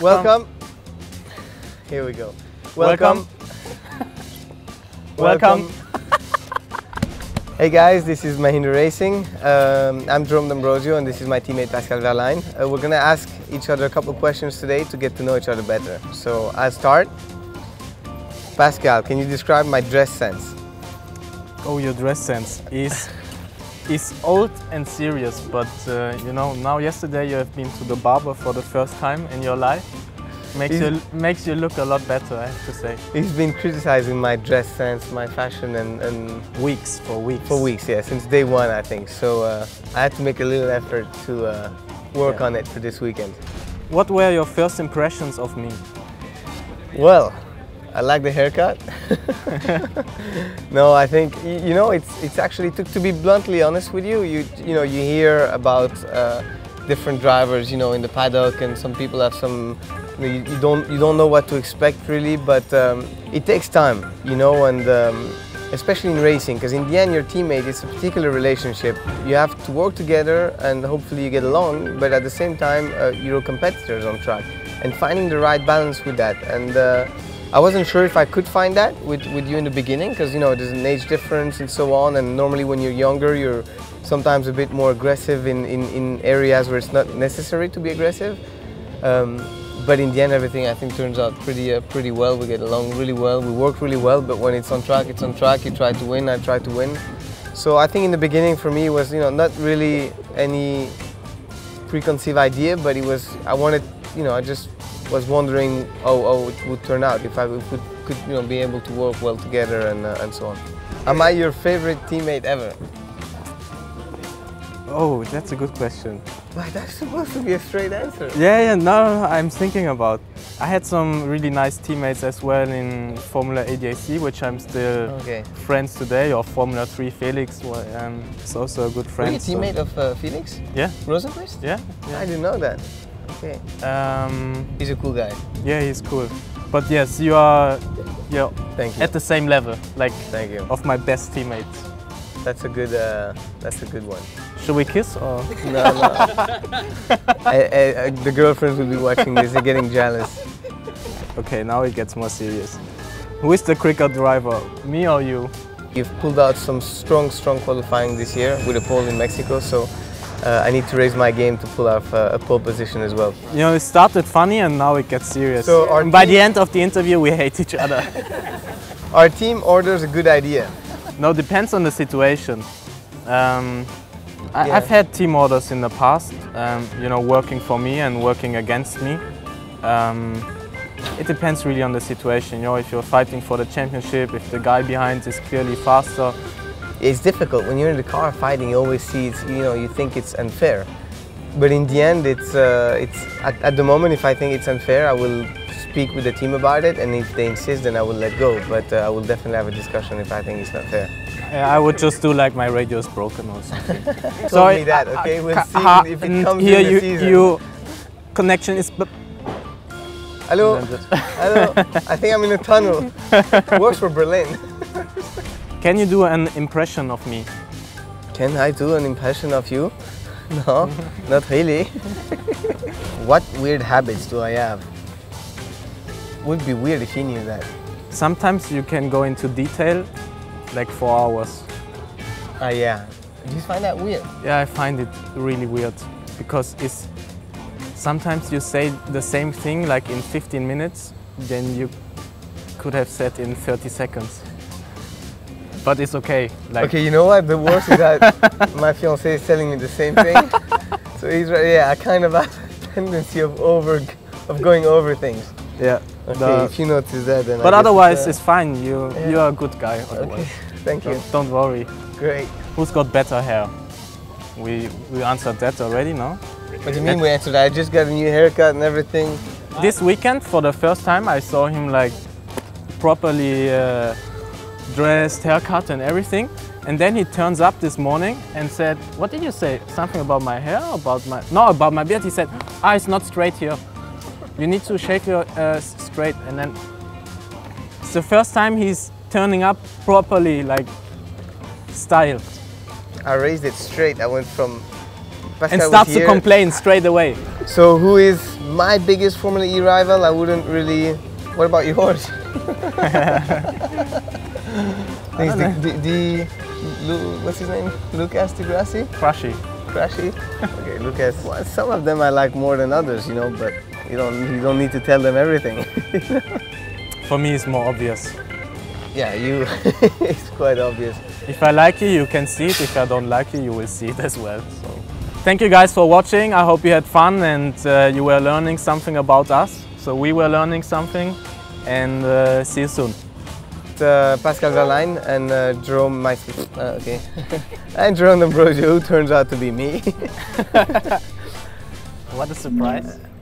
Welcome. Here we go. Welcome. Welcome. Hey guys, this is Mahindra Racing. I'm Jerome D'Ambrosio and this is my teammate Pascal Wehrlein. We're going to ask each other a couple of questions today to get to know each other better. So I'll start. Pascal, can you describe my dress sense? Oh, your dress sense is old and serious, but you know, now yesterday you have been to the barber for the first time in your life. Makes you look a lot better, I have to say. He's been criticizing my dress sense, my fashion, and for weeks, yeah, since day one, I think. So I had to make a little effort to work on it for this weekend. What were your first impressions of me? Well, I like the haircut. No, I think, you know, it's actually, to be bluntly honest with you, you hear about different drivers, you know, in the paddock, and some people have some. You don't know what to expect really, but it takes time, you know, and especially in racing, because in the end your teammate is a particular relationship. You have to work together and hopefully you get along, but at the same time you're competitors on track, and finding the right balance with that. And I wasn't sure if I could find that with you in the beginning, because, you know, there's an age difference and so on, and normally when you're younger you're sometimes a bit more aggressive in areas where it's not necessary to be aggressive. But in the end, everything, I think, turns out pretty well. We get along really well, we work really well, but when it's on track, it's on track. You try to win, I try to win. So I think in the beginning for me was, you know, not really any preconceived idea, but it was, I wanted, you know, I just was wondering how it would turn out, if I could, you know, be able to work well together and so on. Am I your favorite teammate ever? Oh, that's a good question. But that's supposed to be a straight answer. Yeah, no, I'm thinking about. I had some really nice teammates as well in Formula ADAC, which I'm still friends today, or Formula 3. Felix is also a good friend. Are you a teammate of Felix? Yeah. Rosenqvist? Yeah. I didn't know that. Okay. He's a cool guy. Yeah, he's cool. But yes, you are Thank you. At the same level, like, thank you, of my best teammates. That's a good one. Should we kiss or? No. The girlfriends will be watching this, they're getting jealous. Okay, now it gets more serious. Who is the quicker driver, me or you? You've pulled out some strong qualifying this year with a pole in Mexico, so I need to raise my game to pull off a pole position as well. You know, it started funny and now it gets serious. So by the end of the interview, we hate each other. Our team orders a good idea. No, depends on the situation. I've had team orders in the past, you know, working for me and working against me. It depends really on the situation, you know, if you're fighting for the championship, if the guy behind is clearly faster. It's difficult, when you're in the car fighting, you always see it's, you know, you think it's unfair. But in the end, at the moment, if I think it's unfair, I will speak with the team about it, and if they insist, then I will let go. But I will definitely have a discussion if I think it's not fair. Yeah, I would just do like my radio is broken or something. Told me that, okay? We'll see if it comes in the season. Your connection is... Hello? Hello? I think I'm in a tunnel. Works for Berlin. Can you do an impression of me? Can I do an impression of you? No, not really. What weird habits do I have? Would be weird if he knew that. Sometimes you can go into detail, like 4 hours. Yeah. Do you find that weird? Yeah, I find it really weird, because it's sometimes you say the same thing like in 15 minutes, then you could have said in 30 seconds. But it's okay. Like, okay, you know what? The worst is that my fiancé is telling me the same thing. So he's right. Yeah, I kind of have a tendency of going over things. Yeah. Okay, if you notice that, then. But otherwise, it's fine. You are a good guy. Okay. Thank you. Don't worry. Great. Who's got better hair? We answered that already, no? What do you mean we answered that? I just got a new haircut and everything. This weekend, for the first time, I saw him like properly dressed, haircut, and everything. And then he turns up this morning and said, "What did you say? Something about my hair? About my beard?" He said, "Ah, it's not straight here. You need to shave your straight." And then it's the first time he's turning up properly, like, styled. I raised it straight. I went from Pascal and starts to complain straight away. So who is my biggest Formula E rival, I wouldn't really... What about yours? What's his name? Lucas Di Grassi? Crashy. Okay, Lucas. Well, some of them I like more than others, you know, but you don't need to tell them everything. For me, it's more obvious. Yeah, you. It's quite obvious. If I like you, you can see it. If I don't like you, you will see it as well. So, thank you guys for watching. I hope you had fun and you were learning something about us. So we were learning something, and see you soon. Pascal Wehrlein and Jerome okay. And Jerome D'Ambrosio, who turns out to be me. What a surprise.